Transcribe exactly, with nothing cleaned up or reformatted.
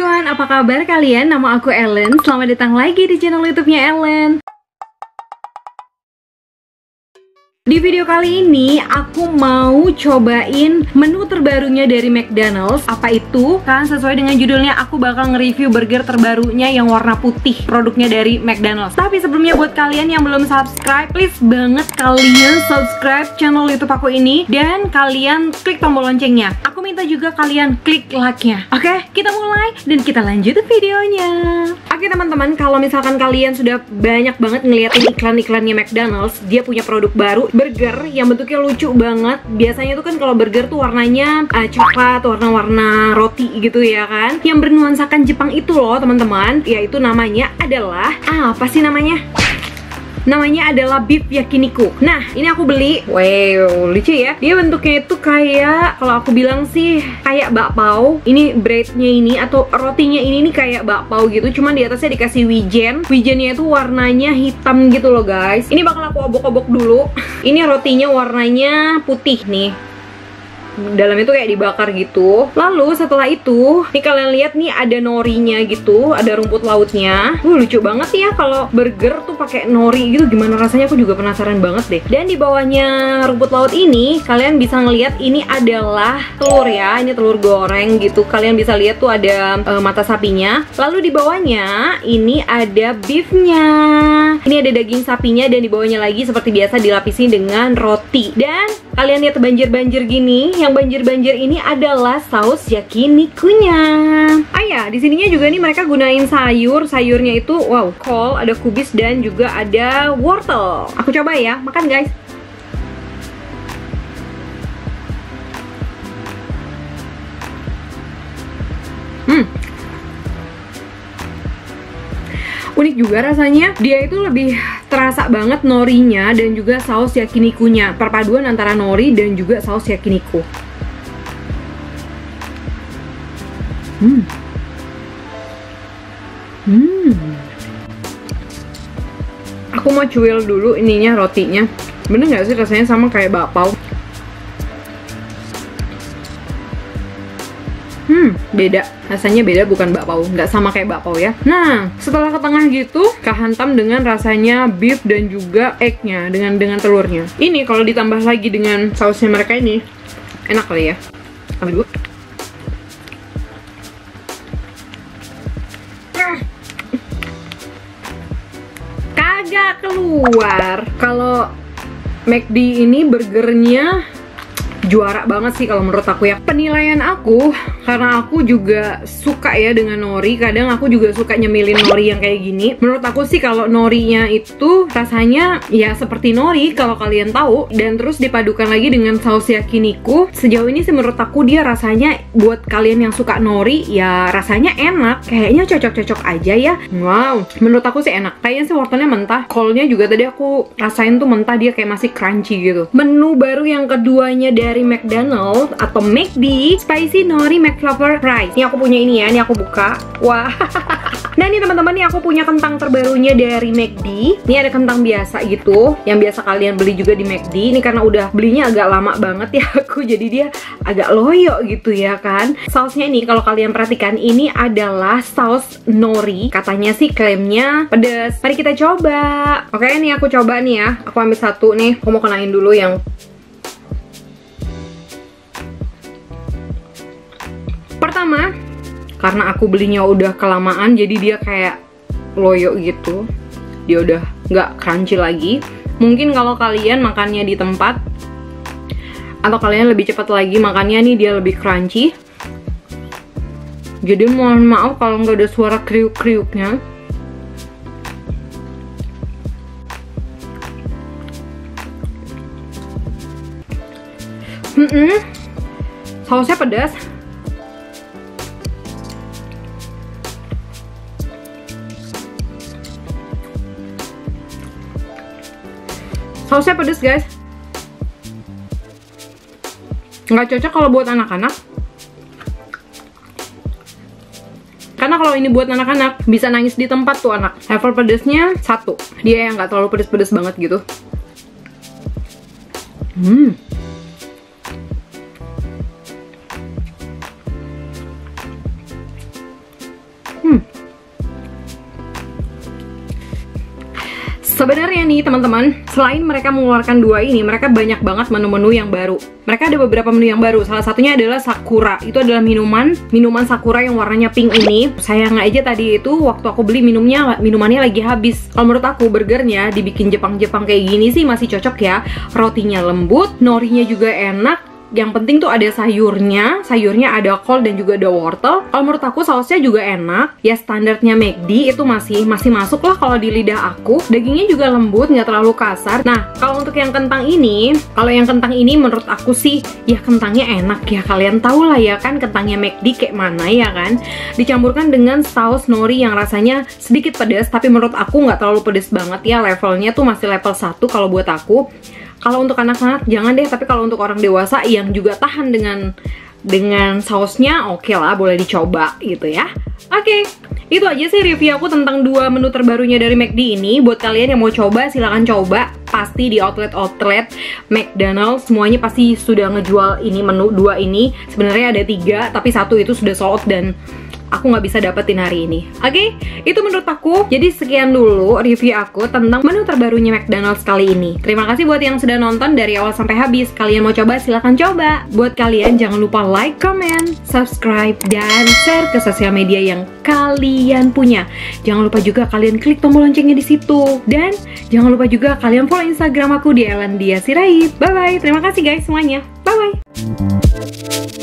everyone, apa kabar kalian? Nama aku Ellen, selamat datang lagi di channel YouTube-nya Ellen. Di video kali ini, aku mau cobain menu terbarunya dari McDonald's. Apa itu? Kan sesuai dengan judulnya, aku bakal nge-review burger terbarunya yang warna putih, produknya dari McDonald's. Tapi sebelumnya buat kalian yang belum subscribe, please banget kalian subscribe channel YouTube aku ini. Dan kalian klik tombol loncengnya. Aku minta juga kalian klik like-nya. Oke, kita mulai dan kita lanjut videonya. Oke teman-teman, kalau misalkan kalian sudah banyak banget ngeliatin iklan-iklannya McDonald's, dia punya produk baru, burger yang bentuknya lucu banget. Biasanya tuh kan kalau burger tuh warnanya uh, coklat, warna-warna roti gitu ya kan, yang bernuansakan Jepang itu loh teman-teman. Yaitu namanya adalah ah, apa sih namanya? Namanya adalah beef yakiniku. Nah, ini aku beli. Wow, lucu ya. Dia bentuknya itu kayak, kalau aku bilang sih kayak bakpao. Ini breadnya ini atau rotinya ini nih kayak bakpao gitu. Cuman di atasnya dikasih wijen. Wijennya itu warnanya hitam gitu loh guys. Ini bakal aku obok-obok dulu. Ini rotinya warnanya putih nih. Dalamnya tuh kayak dibakar gitu. Lalu setelah itu, nih kalian lihat nih ada norinya gitu, ada rumput lautnya. Uh, lucu banget ya kalau burger tuh pakai nori gitu. Gimana rasanya? Aku juga penasaran banget deh. Dan di bawahnya rumput laut ini, kalian bisa ngelihat ini adalah telur ya. Ini telur goreng gitu. Kalian bisa lihat tuh ada uh, mata sapinya. Lalu di bawahnya ini ada beefnya. Ini ada daging sapinya dan di bawahnya lagi seperti biasa dilapisi dengan roti. Dan kalian lihat banjir-banjir gini. Yang banjir-banjir ini adalah saus yakinikunya. Ah ya, di sininya juga nih mereka gunain sayur. Sayurnya itu wow, kol, ada kubis dan juga ada wortel. Aku coba ya, makan guys. Hmm. Unik juga rasanya, dia itu lebih terasa banget norinya dan juga saus yakinikunya. Perpaduan antara nori dan juga saus yakiniku. Hmm. Hmm. Aku mau cuil dulu ininya, rotinya. Bener nggak sih rasanya sama kayak bakpao? Hmm, beda. Rasanya beda, bukan bakpao. Nggak sama kayak bakpao ya. Nah, setelah ke tengah gitu, kehantam dengan rasanya beef dan juga egg-nya, dengan, dengan telurnya. Ini kalau ditambah lagi dengan sausnya mereka ini, enak kali ya. Ambil dulu. Kagak keluar. Kalau McD ini burgernya juara banget sih kalau menurut aku ya. Penilaian aku, karena aku juga suka ya dengan nori. Kadang aku juga suka nyemilin nori yang kayak gini. Menurut aku sih kalau norinya itu rasanya ya seperti nori, kalau kalian tahu. Dan terus dipadukan lagi dengan saus yakiniku. Sejauh ini sih menurut aku dia rasanya, buat kalian yang suka nori, ya rasanya enak. Kayaknya cocok-cocok aja ya. Wow, menurut aku sih enak. Kayaknya sih wortelnya mentah. Kolnya juga tadi aku rasain tuh mentah, dia kayak masih crunchy gitu. Menu baru yang keduanya dari McDonald's atau McD, Spicy Nori McFlavor Fries. Ini aku punya ini ya, ini aku buka. Wah. Nah ini teman-teman, nih aku punya kentang terbarunya dari McD. Ini ada kentang biasa gitu, yang biasa kalian beli juga di McD. Ini karena udah belinya agak lama banget ya aku, jadi dia agak loyo gitu ya kan. Sausnya ini kalau kalian perhatikan, ini adalah saus nori. Katanya sih klaimnya pedas. Mari kita coba. Oke, ini aku coba nih ya. Aku ambil satu nih. Aku mau kenain dulu yang pertama, karena aku belinya udah kelamaan, jadi dia kayak loyo gitu. Dia udah nggak crunchy lagi. Mungkin kalau kalian makannya di tempat, atau kalian lebih cepat lagi makannya nih, dia lebih crunchy. Jadi mohon maaf kalau nggak ada suara kriuk-kriuknya. Mm-mm. Sausnya pedas. Sausnya pedas guys. Nggak cocok kalau buat anak-anak. Karena kalau ini buat anak-anak, bisa nangis di tempat tuh anak. Level pedasnya satu. Dia yang nggak terlalu pedas-pedas banget gitu. Hmm. Sebenarnya nih teman-teman, selain mereka mengeluarkan dua ini, mereka banyak banget menu-menu yang baru. Mereka ada beberapa menu yang baru, salah satunya adalah sakura. Itu adalah minuman, minuman sakura yang warnanya pink ini. Sayang aja tadi itu waktu aku beli minumnya, minumannya lagi habis. Kalau menurut aku burgernya dibikin Jepang-Jepang kayak gini sih masih cocok ya. Rotinya lembut, norinya juga enak. Yang penting tuh ada sayurnya, sayurnya ada kol dan juga ada wortel. Kalau menurut aku sausnya juga enak. Ya standarnya McD itu masih masih masuk lah kalau di lidah aku. Dagingnya juga lembut, nggak terlalu kasar. Nah, kalau untuk yang kentang ini, kalau yang kentang ini menurut aku sih ya kentangnya enak ya. Kalian tahu lah ya kan kentangnya McD kayak mana ya kan. Dicampurkan dengan saus nori yang rasanya sedikit pedas, tapi menurut aku nggak terlalu pedas banget ya. Levelnya tuh masih level satu kalau buat aku. Kalau untuk anak-anak jangan deh, tapi kalau untuk orang dewasa yang juga tahan dengan dengan sausnya, oke lah, boleh dicoba gitu ya. Oke, itu aja sih review aku tentang dua menu terbarunya dari McD ini. Buat kalian yang mau coba, silahkan coba. Pasti di outlet-outlet McDonald's semuanya pasti sudah ngejual ini menu dua ini. Sebenarnya ada tiga, tapi satu itu sudah sold out dan aku nggak bisa dapetin hari ini. Oke, okay? Itu menurut aku. Jadi sekian dulu review aku tentang menu terbarunya McDonald's kali ini. Terima kasih buat yang sudah nonton dari awal sampai habis. Kalian mau coba silahkan coba. Buat kalian jangan lupa like, comment, subscribe, dan share ke sosial media yang kalian punya. Jangan lupa juga kalian klik tombol loncengnya di situ. Dan jangan lupa juga kalian follow Instagram aku di Ellandya Sirait. Bye-bye. Terima kasih guys semuanya. Bye-bye.